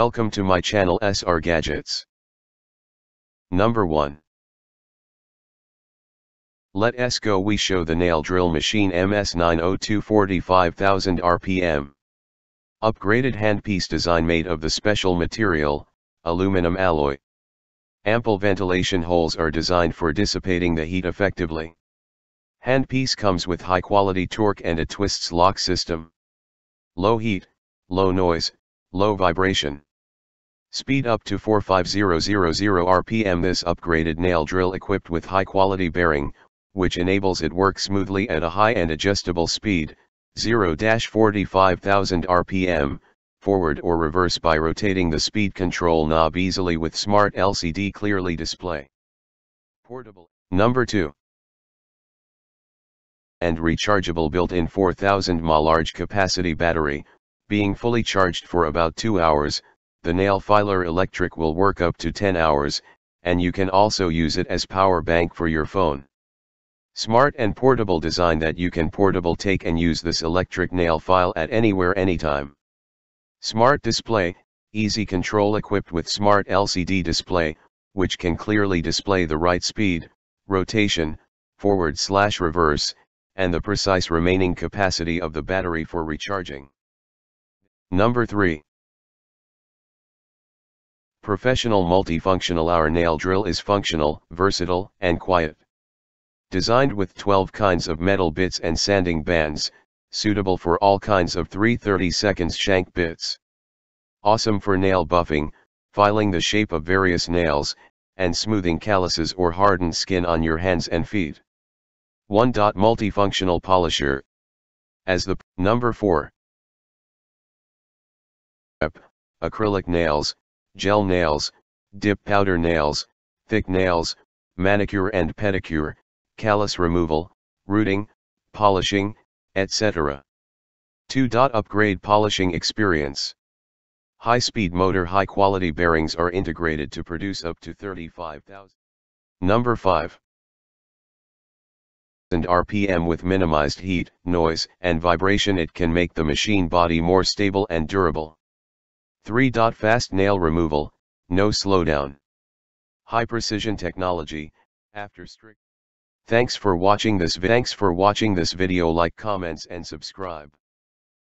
Welcome to my channel SR Gadgets. Number 1. Let us go we show the nail drill machine MS902 45,000 RPM. Upgraded handpiece design made of the special material, aluminum alloy. Ample ventilation holes are designed for dissipating the heat effectively. Handpiece comes with high quality torque and a twists lock system. Low heat, low noise, low vibration. Speed up to 450,000 RPM. This upgraded nail drill equipped with high quality bearing, which enables it work smoothly at a high and adjustable speed, 0-45,000 RPM, forward or reverse by rotating the speed control knob easily with smart LCD clearly display. Portable. Number 2. And rechargeable built-in 4000 mAh large capacity battery, being fully charged for about 2 hours, the nail filer electric will work up to 10 hours, and you can also use it as power bank for your phone. Smart and portable design that you can take and use this electric nail file at anywhere anytime. Smart display, easy control equipped with smart LCD display, which can clearly display the right speed, rotation, forward/reverse, and the precise remaining capacity of the battery for recharging. Number 3. Professional multifunctional. Our nail drill is functional, versatile, and quiet. Designed with 12 kinds of metal bits and sanding bands, suitable for all kinds of 3/32 shank bits. Awesome for nail buffing, filing the shape of various nails, and smoothing calluses or hardened skin on your hands and feet. 1. Multifunctional polisher. Number 4. Acrylic nails, gel nails, dip powder nails, thick nails, manicure and pedicure, callus removal, rooting, polishing, etc. 2. Upgrade polishing experience. High-speed motor high-quality bearings are integrated to produce up to 35,000. Number 5. RPM with minimized heat, noise, and vibration. It can make the machine body more stable and durable. 3. Fast nail removal, no slowdown. High precision technology, after strict. Thanks for watching this video, like, comments and subscribe.